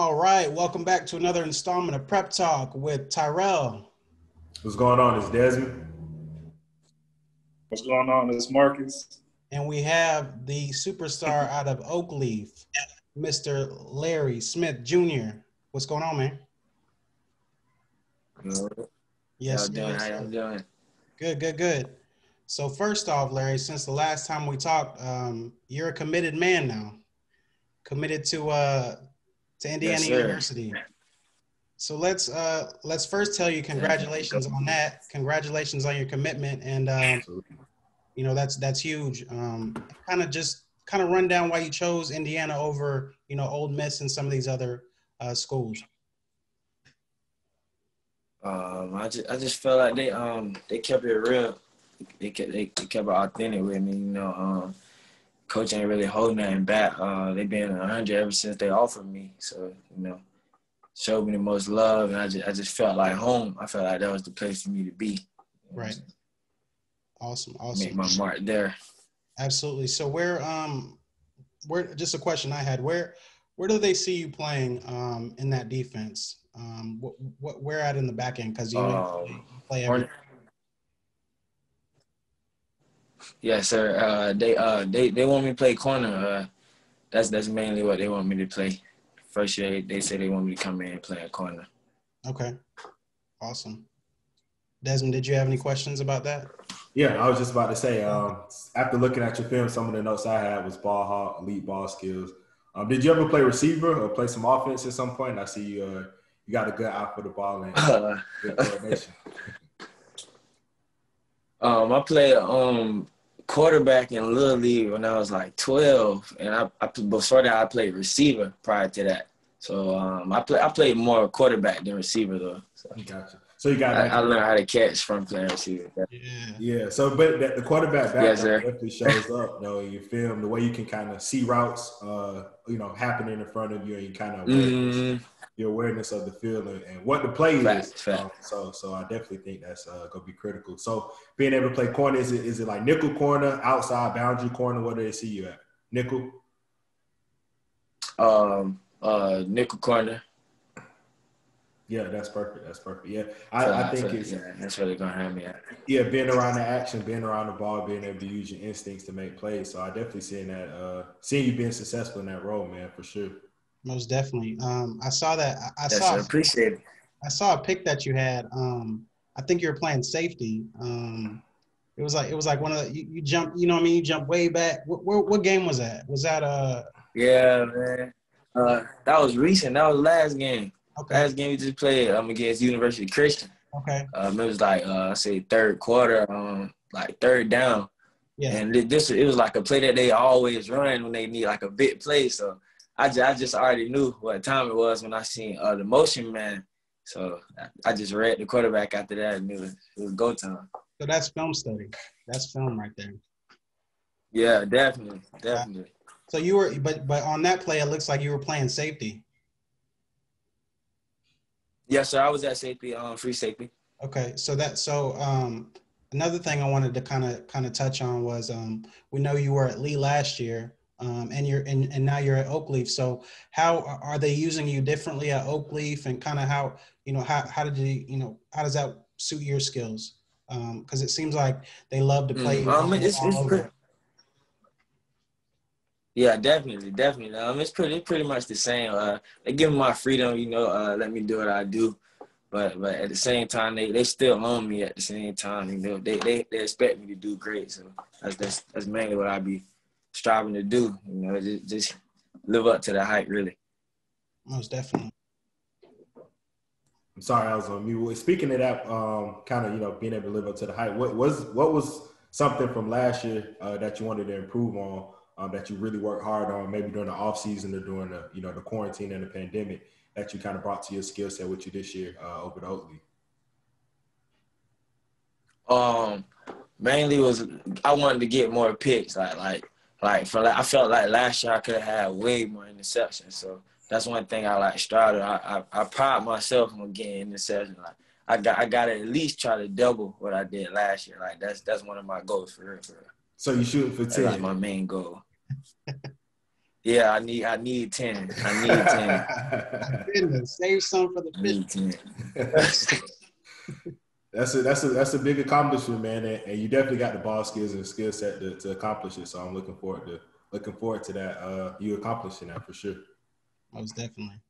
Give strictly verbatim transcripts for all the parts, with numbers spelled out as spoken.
All right, welcome back to another installment of Prep Talk with Tyrell. What's going on? It's Desmond. What's going on? It's Marcus. And we have the superstar out of Oakleaf, Mister Larry Smith Junior What's going on, man? Good. Yes, how you doing? doing? Good, good, good. So first off, Larry, since the last time we talked, um, you're a committed man now, committed to uh, to Indiana yes, University. So let's uh, let's first tell you congratulations on that. Congratulations on your commitment, and um, you know that's that's huge. Um, kind of just kind of run down why you chose Indiana over you know Ole Miss and some of these other uh, schools. Um, I just I just felt like they um they kept it real. They kept, they kept it authentic with me, you know. Um, coach ain't really holding nothing back. Uh, they been one hundred ever since they offered me. So, you know, showed me the most love, and I just, I just felt like home. I felt like that was the place for me to be. Right. Awesome, awesome. Make my mark there. Absolutely. So where, um, where? Just a question I had, where where do they see you playing um, in that defense? Um, what, what, where at in the back end? Because you um, play every Yes, sir. Uh, they uh they, they want me to play corner. Uh, that's that's mainly what they want me to play. First year, they say they want me to come in and play a corner. Okay, awesome. Desmond, did you have any questions about that? Yeah, I was just about to say. Um, after looking at your film, some of the notes I had was ball hawk, elite ball skills. Um, did you ever play receiver or play some offense at some point? I see you. Uh, you got a good eye for the ball and uh, good coordination. Um, I played um quarterback in Little League when I was like twelve, and I, I before that I played receiver prior to that. So um, I play I played more quarterback than receiver though. So, gotcha. So you got I, I learned how to catch from playing receiver. Yeah. Yeah. So, but the quarterback background yes, definitely shows up though in your film. The way you can kind of see routes, uh, you know, happening in front of you, and you kind of mm-hmm. your awareness of the field and what the play fact, is. Fact. Um, so, so I definitely think that's uh, gonna be critical. So, being able to play corner, is it is it like nickel corner, outside boundary corner? Where do they see you at? Nickel. Um. Uh. Nickel corner. Yeah, that's perfect. That's perfect. Yeah, I, so, I think so, it's yeah, that's really gonna have me at. Yeah, being around the action, being around the ball, being able to use your instincts to make plays. So I definitely seen that. Uh, seeing you being successful in that role, man, for sure. Most definitely. Um, I saw that. I, I saw. Appreciate it. I saw a pick that you had. Um, I think you were playing safety. Um, it was like it was like one of the, you, you jump. You know what I mean? You jump way back. What, what what game was that? Was that uh? Yeah, man. Uh, that was recent. That was last game. Okay. Last game we just played um against University Christian. Okay. Um, it was like uh, I say third quarter. Um, like third down. Yeah. And this it was like a play that they always run when they need like a big play. So. I just, I just already knew what time it was when I seen uh, the motion man. So I, I just read the quarterback after that and knew it, it was go time. So that's film study. That's film right there. Yeah, definitely, definitely. So you were, but but on that play, it looks like you were playing safety. Yeah, so I was at safety, um, free safety. Okay, so that so um, another thing I wanted to kind of kind of touch on was um, we know you were at Lee last year. Um, and you're and, and now you're at Oakleaf. So how are they using you differently at Oakleaf, and kind of how you know how how did you you know how does that suit your skills? Because um, it seems like they love to play. Mm, um, it's, all it's over. Pretty, yeah, definitely, definitely. Um, it's pretty pretty much the same. Uh, they give me my freedom, you know. Uh, let me do what I do, but but at the same time, they they still own me. At the same time, you know, they they they expect me to do great. So that's that's, that's mainly what I be striving to do, you know, just, just live up to the hype, really. Most definitely. I'm sorry, I was on mute. Speaking of that, um, kind of, you know, being able to live up to the hype, what was what was something from last year uh, that you wanted to improve on, um, that you really worked hard on, maybe during the off season or during the, you know, the quarantine and the pandemic, that you kind of brought to your skill set with you this year uh, over the Oakleaf? Um, mainly was I wanted to get more picks, like like. Like, for, like, I felt like last year I could have had way more interceptions. So that's one thing I, like, started. I, I, I pride myself on getting interceptions. Like, I got I got to at least try to double what I did last year. Like, that's that's one of my goals for real, for real. So you shooting for ten? That's like my main goal. Yeah, I need I need ten. I need ten. My goodness, save some for the fifteen. That's a that's a that's a big accomplishment, man, and, and you definitely got the ball skills and skill set to, to accomplish it. So I'm looking forward to looking forward to that. Uh, you accomplishing that for sure. Most definitely.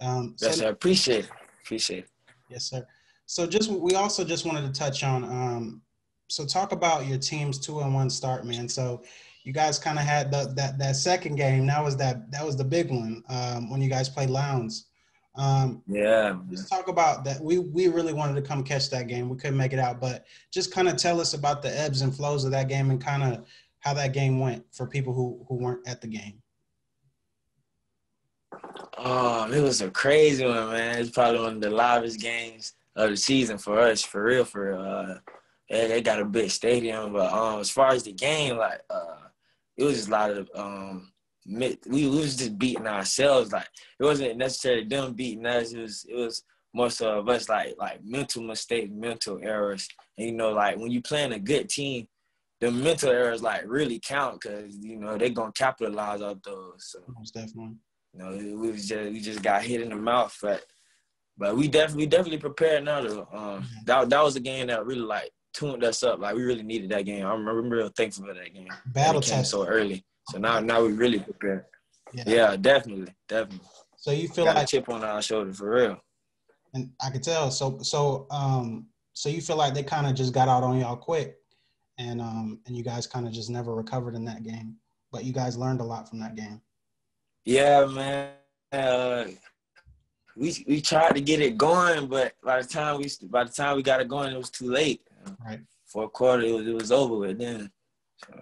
Um, yes, so, sir. Appreciate it. Appreciate it. Yes, sir. So just we also just wanted to touch on. Um, so talk about your team's two and one start, man. So you guys kind of had the, that that second game. That was that that was the big one um, when you guys played Lowndes. Um, yeah. Let's talk about that. We we really wanted to come catch that game. We couldn't make it out, but just kind of tell us about the ebbs and flows of that game and kind of how that game went for people who, who weren't at the game. Oh, it was a crazy one, man. It's probably one of the livest games of the season for us, for real, for real. Uh, they, they got a big stadium, but um, as far as the game, like uh, it was just a lot of um. We, we was just beating ourselves. Like, it wasn't necessarily them beating us. It was it was more so of us, like, like mental mistakes, mental errors. And, you know, like, when you're playing a good team, the mental errors, like, really count because, you know, they're going to capitalize off those. So, definitely. You know, we, was just, we just got hit in the mouth. But, but we definitely definitely prepared now. To, um, that, that was a game that really, like, tuned us up. Like, we really needed that game. I'm, I'm real thankful for that game. Battle came so early. So now, now we really prepared. Yeah. yeah, definitely, definitely. So you feel got like a chip on our shoulder for real. And I could tell. So, so, um, so you feel like they kind of just got out on y'all quick, and um, and you guys kind of just never recovered in that game. But you guys learned a lot from that game. Yeah, man. Uh, we we tried to get it going, but by the time we by the time we got it going, it was too late. Right. Fourth quarter, it was it was over with then. So.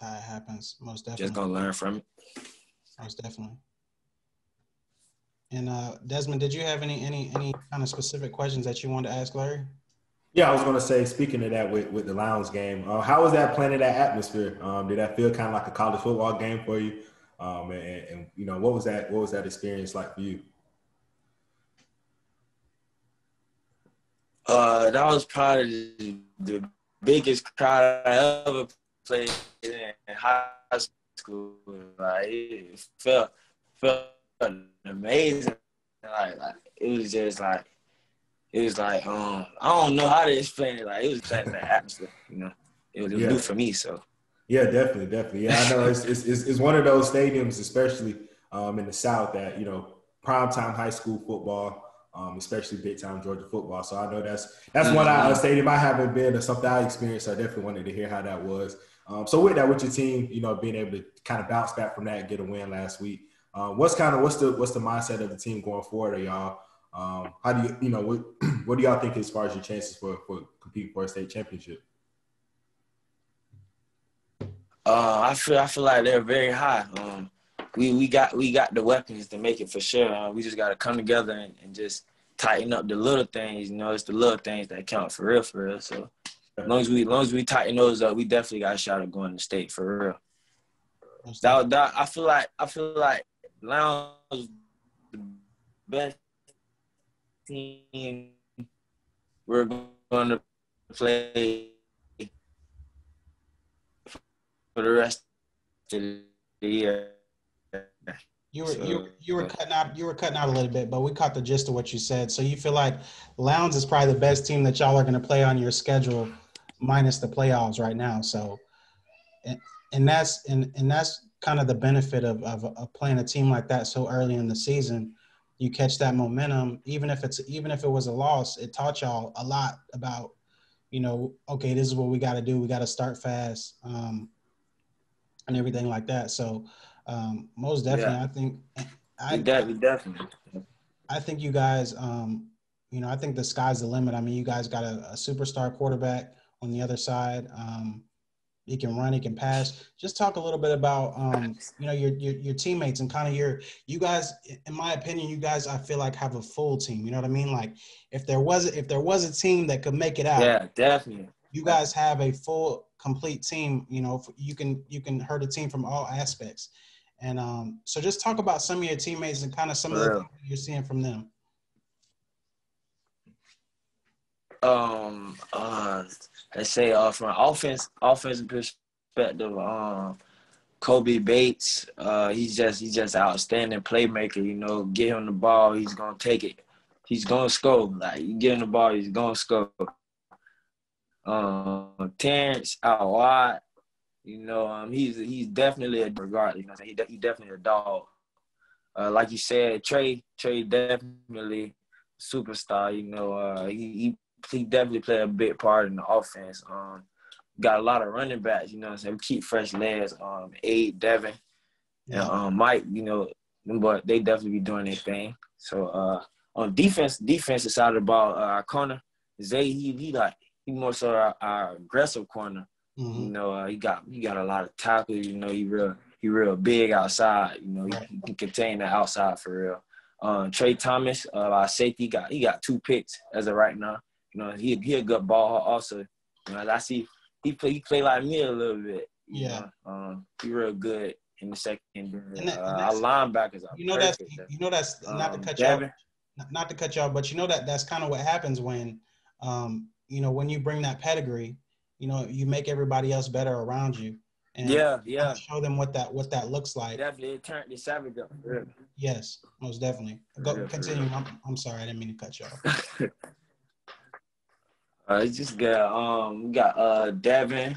How it happens, most definitely. Just gonna learn from it. Most definitely. And uh, Desmond, did you have any any any kind of specific questions that you wanted to ask Larry? Yeah, I was gonna say, speaking of that with, with the Lions game, uh, how was that playing in that atmosphere? Um, did that feel kind of like a college football game for you? Um, and, and you know, what was that what was that experience like for you? Uh, that was probably the biggest crowd I ever played in high school. Like, it felt felt amazing. Like, like it was just like it was like um I don't know how to explain it. Like, it was like the atmosphere, you know. It was, it was yeah. new for me, so yeah, definitely, definitely. Yeah, I know it's it's it's one of those stadiums, especially um in the South, that, you know, primetime high school football. Um, especially big-time Georgia football. So I know that's that's mm-hmm. one I uh, stadium I haven't been or something I experienced. So I definitely wanted to hear how that was. Um, so with that, with your team, you know, being able to kind of bounce back from that and get a win last week, uh, what's kind of what's the what's the mindset of the team going forward, are y'all? Um, how do you you know what what do y'all think as far as your chances for for competing for a state championship? Uh, I feel I feel like they're very high. Um, We we got we got the weapons to make it for sure. Uh, we just gotta come together and, and just tighten up the little things. You know, it's the little things that count for real, for real. So as long as we as long as we tighten those up, we definitely got a shot at going to state for real. That, that, I feel like I feel like Lowndes was the best team we're going to play for the rest of the year. You were, so, you, you were cutting out you were cutting out a little bit, but we caught the gist of what you said. So you feel like Lowndes is probably the best team that y'all are going to play on your schedule, minus the playoffs right now. So, and, and that's and, and that's kind of the benefit of, of of playing a team like that so early in the season. You catch that momentum, even if it's even if it was a loss. It taught y'all a lot about, you know, okay, this is what we got to do. We got to start fast, um, and everything like that. So. Um, most definitely, yeah. I think I definitely, definitely. I think you guys, um, you know, I think the sky's the limit. I mean, you guys got a, a superstar quarterback on the other side. Um, he can run, he can pass. Just talk a little bit about, um, you know, your, your your teammates and kind of your you guys. In my opinion, you guys, I feel like have a full team. You know what I mean? Like, if there was if there was a team that could make it out, yeah, definitely. You guys have a full, complete team. You know, you can you can hurt a team from all aspects. And um, so just talk about some of your teammates and kind of some For of the real. Things you're seeing from them. Um, uh, let's say uh, from an offense, offensive perspective, um, Kobe Bates, uh, he's just he's just an outstanding playmaker. You know, get him the ball, he's gonna take it. He's gonna score. Like, you get him the ball, he's gonna score. Um, Terrence Al-Watt, you know, um, he's he's definitely a regard. You know, he he definitely a dog. Uh, like you said, Trey Trey definitely superstar. You know, uh, he he he definitely played a big part in the offense. Um. Got a lot of running backs, you know what I'm saying? We keep fresh legs, um, Aid, Devin, and um, Mike, you know, but they definitely be doing their thing. So uh, on defense, defensive side of the ball, uh, our corner, Zay, he, he like, he more so our, our aggressive corner. Mm-hmm. You know, uh, he got he got a lot of tackles, you know, he real, he real big outside, you know, he, he can contain the outside for real. Um, Trey Thomas, uh, our safety, got, he got two picks as of right now. You know, he, he a good ball also. You know, as I see, He play, he play like me a little bit. Yeah. Um, he real good in the second. And that, uh, our linebackers are you know perfect. That's, you know that's, um, not to cut Devin. y'all, not to cut y'all, but you know that that's kind of what happens when, um, you know, when you bring that pedigree, you know, you make everybody else better around you. And yeah, yeah. Show them what that what that looks like. Definitely. It turned the savage up. Really. Yes, most definitely. Go, real, continue. Real. I'm, I'm sorry. I didn't mean to cut y'all. Uh, it's just good. Um, we got uh Devin.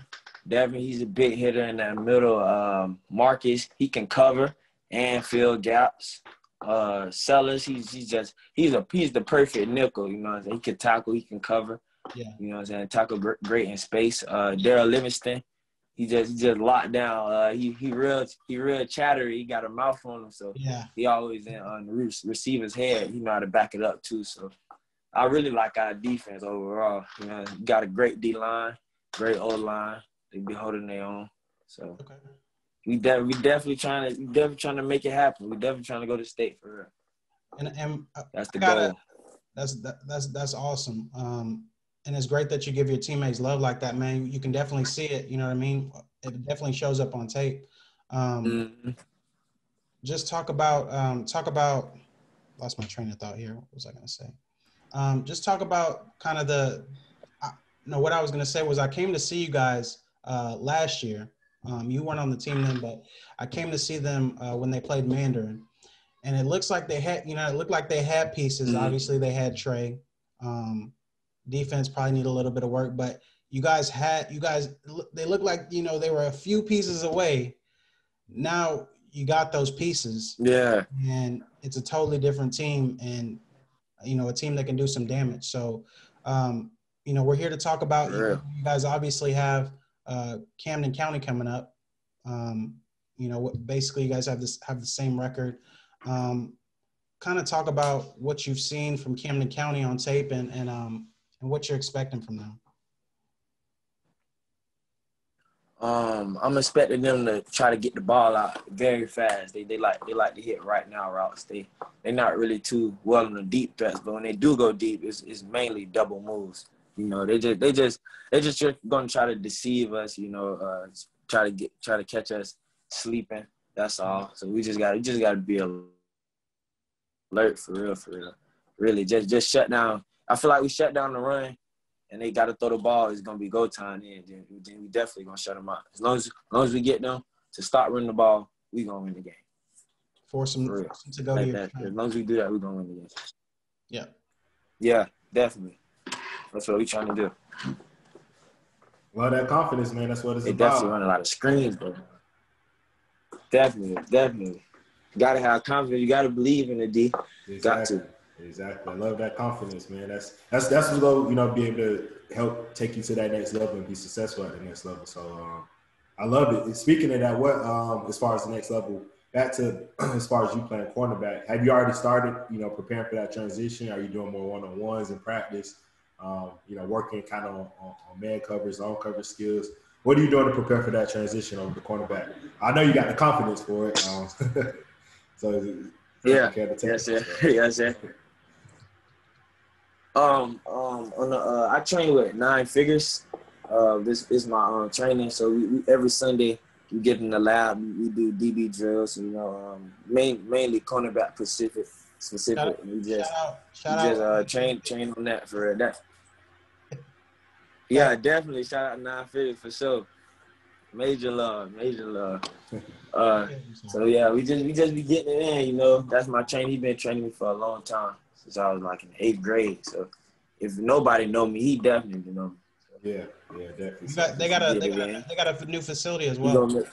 Devin, he's a big hitter in that middle. Um, Marcus, he can cover and fill gaps. Uh, Sellers, he's he's just he's a he's the perfect nickel. You know what I'm saying? He can tackle, he can cover. Yeah. You know what I'm saying? Tackle great in space. Uh, Darryl Livingston, he just he just locked down. Uh, he he real he real chattery. He got a mouth on him, so yeah. He always in on the receiver's head. He know how to back it up too. So. I really like our defense overall. You know, you got a great D line, great O line. They be holding their own. So okay. we de- we definitely trying to we definitely trying to make it happen. We definitely trying to go to state for real. And and that's the gotta, goal. That's that, that's that's awesome. Um, and it's great that you give your teammates love like that, man. You can definitely see it. You know what I mean? It definitely shows up on tape. Um, mm-hmm. Just talk about um, talk about. Lost my train of thought here. What was I gonna say? Um, just talk about kind of the uh, – no, what I was going to say was I came to see you guys uh, last year. Um, you weren't on the team then, but I came to see them uh, when they played Mandarin. And it looks like they had – you know, it looked like they had pieces. Mm-hmm. Obviously, they had Trey. Um, defense probably need a little bit of work. But you guys had – you guys – they looked like, you know, they were a few pieces away. Now you got those pieces. Yeah. And it's a totally different team and – you know, a team that can do some damage. So, um, you know, we're here to talk about you, know, you guys obviously have uh, Camden County coming up. Um, you know, basically you guys have this have the same record. Um, kind of talk about what you've seen from Camden County on tape and, and, um, and what you're expecting from them. Um, I'm expecting them to try to get the ball out very fast. They they like they like to hit right now routes. They they're not really too well in the deep threats, but when they do go deep, it's it's mainly double moves. You know, they just they just they just gonna try to deceive us. You know, uh, try to get try to catch us sleeping. That's all. So we just got we just got to be alert for real for real. Really, just just shut down. I feel like we shut down the run. And they got to throw the ball. It's going to be go time. Then, then we definitely going to shut them out. As long as, as long as we get them to stop running the ball, we're going to win the game. Force them, For force them to go like here. As long as we do that, we're going to win the game. Yeah. Yeah, definitely. That's what we're trying to do. Well, that confidence, man, that's what it's they about. They definitely run a lot of screens, bro. Definitely, definitely. You got to have confidence. You got to believe in the D. Exactly. Got to. Exactly. I love that confidence, man. That's that's that's what's going to, you know, be able to help take you to that next level and be successful at the next level. So um, I love it. And speaking of that, what um, as far as the next level, back to as far as you playing cornerback, have you already started, you know, preparing for that transition? Are you doing more one-on-ones in practice? Um, you know, working kind of on, on man covers, on cover skills. What are you doing to prepare for that transition over the cornerback? I know you got the confidence for it. Um, so yeah, yes, yeah, yes, yeah. Um, um, on the, uh, I train with Nine Figures. Uh, this is my um, training. So we, we, every Sunday we get in the lab. We do D B drills. You know, um, main, mainly cornerback specific. Specific. Shout and we just, out, shout we just uh, train, train on that for that. Yeah, definitely. Shout out Nine Figures for sure. major love, major love. Uh, so yeah, we just we just be getting it in, you know. That's my trainer. He been training me for a long time since I was like in eighth grade. So if nobody know me, he definitely know me. So, yeah, yeah, definitely. Got, they got a they got a, they got a new facility as well. Make,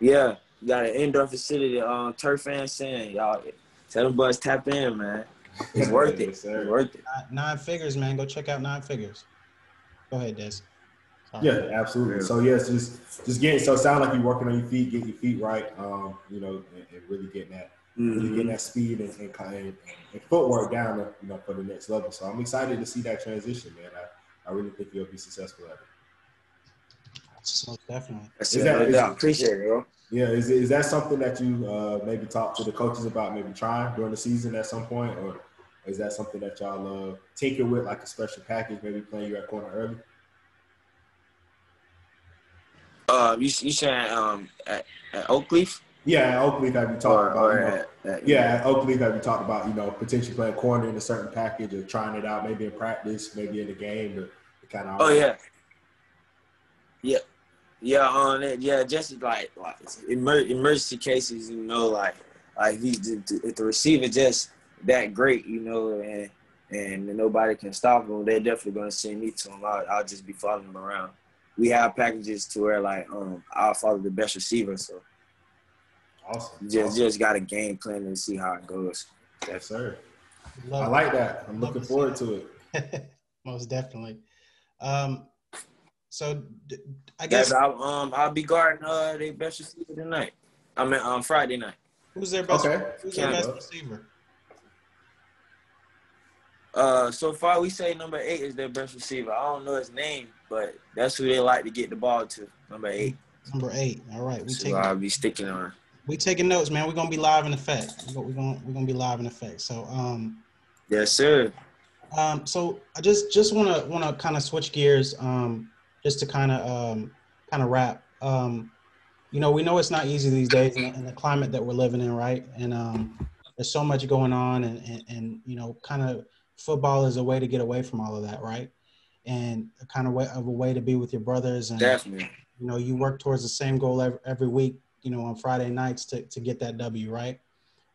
yeah, you got an indoor facility on um, turf and sand, y'all. Tell them boys tap in, man. It's worth it. It's worth it. Nine Figures, man. Go check out Nine Figures. Go ahead, Des. Yeah, absolutely. So yes, just just getting so sound like you're working on your feet, getting your feet right, um, you know, and, and really getting that, mm-hmm. really getting that speed and, and, and, and footwork down, you know, for the next level. So I'm excited to see that transition, man. I, I really think you'll be successful at it. So definitely. Is that, is, I appreciate it, bro. Yeah, is is that something that you uh, maybe talk to the coaches about, maybe trying during the season at some point, or is that something that y'all uh, tinker with, like a special package, maybe playing you at corner early? Uh, you you saying um at, at Oakleaf? Yeah, at Oakleaf that we talked about. Or you know, at, at, yeah, at Oakleaf that we talked about. You know, potentially playing corner in a certain package or trying it out, maybe in practice, maybe in the game, or kind of. Oh yeah. Yeah, yeah. On um, it, yeah. Just like like emergency cases, you know, like like he, if the receiver just that great, you know, and and nobody can stop him, they're definitely gonna send me to him. I'll, I'll just be following him around. We have packages to where, like, um, I'll follow the best receiver. So, awesome. Just, awesome. just got a game plan and see how it goes. Yes, sir. Love I like that. that. I'm Love looking to forward to it. Most definitely. Um, so I guess yeah, I'll, um I'll be guarding uh their best receiver tonight. I mean, um, Friday night. Who's their best? Okay. Who's their best receiver? Uh, so far we say number eight is their best receiver. I don't know his name, but that's who they like to get the ball to. Number eight. Number eight. All right. We so I'll be sticking on. We taking notes, man. We're gonna be live in effect. We're gonna we're gonna be live in effect. So um. Yes, sir. Um. So I just just wanna wanna kind of switch gears. Um. Just to kind of um kind of wrap. Um. You know, we know it's not easy these days in the, in the climate that we're living in, right? And um, there's so much going on, and and, and you know, kind of football is a way to get away from all of that, right? And a kind of way of a way to be with your brothers, and definitely, you know, you work towards the same goal every, every week, you know, on Friday nights to, to get that W, right?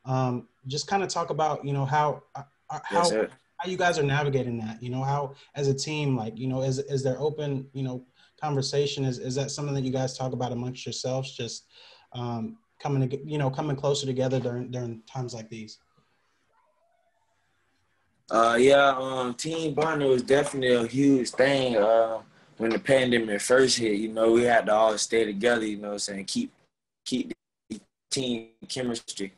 Um, just kind of talk about, you know, how how yes, how you guys are navigating that, you know, how as a team, like, you know, is is there open, you know, conversation? Is is that something that you guys talk about amongst yourselves? Just um, coming to, you know, coming closer together during during times like these. Uh, yeah, um, team bonding was definitely a huge thing uh, when the pandemic first hit. You know, we had to all stay together, you know what I'm saying, keep, keep the team chemistry.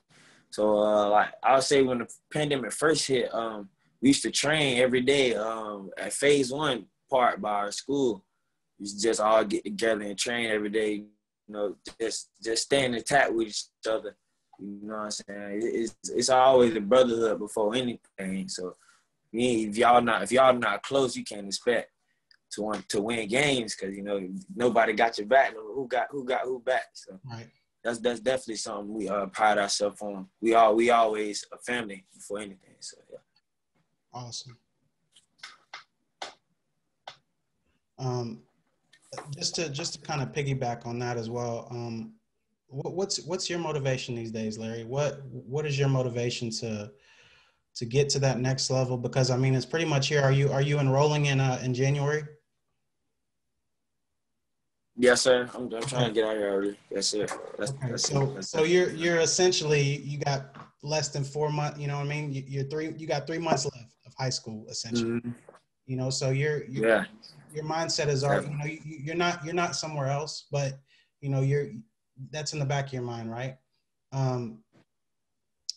So, uh, like, I would say when the pandemic first hit, um, we used to train every day um, at phase one part by our school. We used to just all get together and train every day, you know, just, just staying intact with each other. You know what I'm saying? It's it's always a brotherhood before anything. So, me, if y'all not if y'all not close, you can't expect to want to win games because you know nobody got your back. Who got who got who back? So right. that's that's definitely something we uh, pride ourselves on. We all we always a family before anything. So yeah. Awesome. Um, just to just to kind of piggyback on that as well. Um. What's what's your motivation these days, Larry? What what is your motivation to to get to that next level? Because I mean, it's pretty much here. Are you are you enrolling in uh, in January? Yes, sir. I'm, I'm trying to get out here already. Yes, sir. That's, okay. that's, so that's, so you're you're essentially you got less than four months. You know what I mean? You, you're three. You got three months left of high school, essentially. Mm-hmm. You know, so you're, you're yeah. Your mindset is already. You know, you, you're not you're not somewhere else, but you know you're. That's in the back of your mind, right? Um,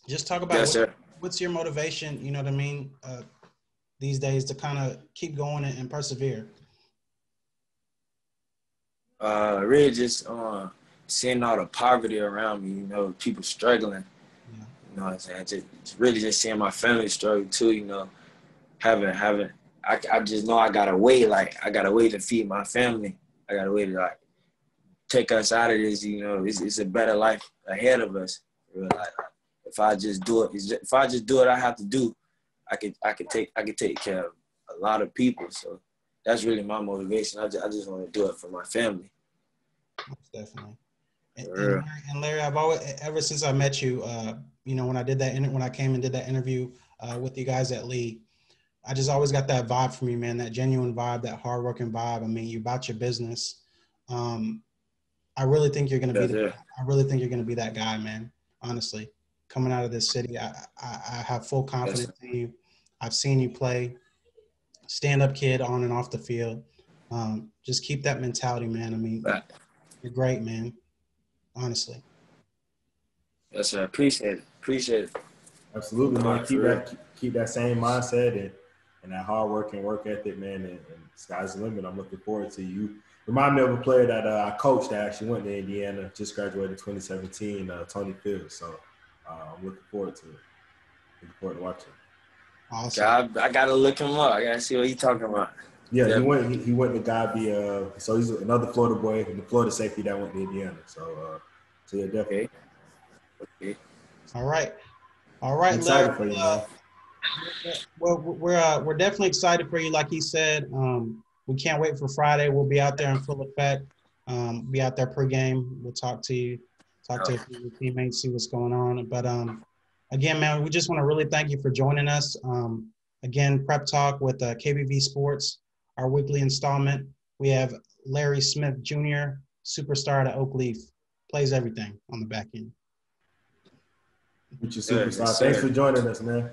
just talk about yes, what, what's your motivation, you know what I mean, uh, these days to kind of keep going and, and persevere. Uh, really just uh, seeing all the poverty around me, you know, people struggling. Yeah. You know what I'm saying? Just, really just seeing my family struggle too, you know. Having, having, I, I just know I got a way, like, I got a way to feed my family. I got a way to, like, take us out of this, you know, it's, it's a better life ahead of us. Like, if I just do it, just, if I just do what I have to do, I could, I could take, I could take care of a lot of people. So that's really my motivation. I just, I just want to do it for my family. Most definitely. And, and, Larry, and Larry, I've always, ever since I met you, uh, you know, when I did that, when I came and did that interview uh, with you guys at Lee, I just always got that vibe from you, man, that genuine vibe, that hardworking vibe. I mean, you're about your business. Um, I really think you're going to be, the, I really think you're going to be that guy, man. Honestly, coming out of this city, I, I, I have full confidence in you. I've seen you play, stand-up kid on and off the field. Um, just keep that mentality, man. I mean, right. You're great, man. Honestly. Yes, sir. Appreciate it. Appreciate it. Absolutely, man. Keep that, keep that same mindset and, and that hard work and work ethic, man. And, and sky's the limit. I'm looking forward to you. Remind me of a player that uh, I coached that actually went to Indiana, just graduated in twenty seventeen, uh, Tony Fields. So uh, I'm looking forward to it. Looking forward to watching. Awesome. I, I gotta look him up. I gotta see what he's talking about. Yeah, yeah. he went. He, he went to Gabby. Uh, so he's another Florida boy, the Florida safety that went to Indiana. So, uh, so yeah, definitely. Okay. Okay. All right, all right, excited for you, uh, well, we're uh, we're definitely excited for you. Like he said, um, we can't wait for Friday. We'll be out there in full effect. Um, be out there pregame. We'll talk to you, talk to your teammates, see what's going on. But um. Again, man, we just want to really thank you for joining us. Um, again, Prep Talk with uh, K B V Sports, our weekly installment. We have Larry Smith Junior, superstar at Oakleaf, plays everything on the back end. With your superstar. Yes, thanks for joining us, man.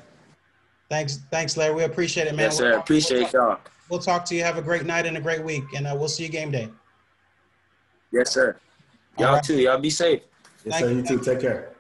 Thanks, thanks, Larry. We appreciate it, man. Yes, sir. We'll appreciate we'll y'all. We'll talk to you. Have a great night and a great week, and uh, we'll see you game day. Yes, sir. Y'all right. too. Y'all be safe. Yes, thank sir. You, you too. You. Take care.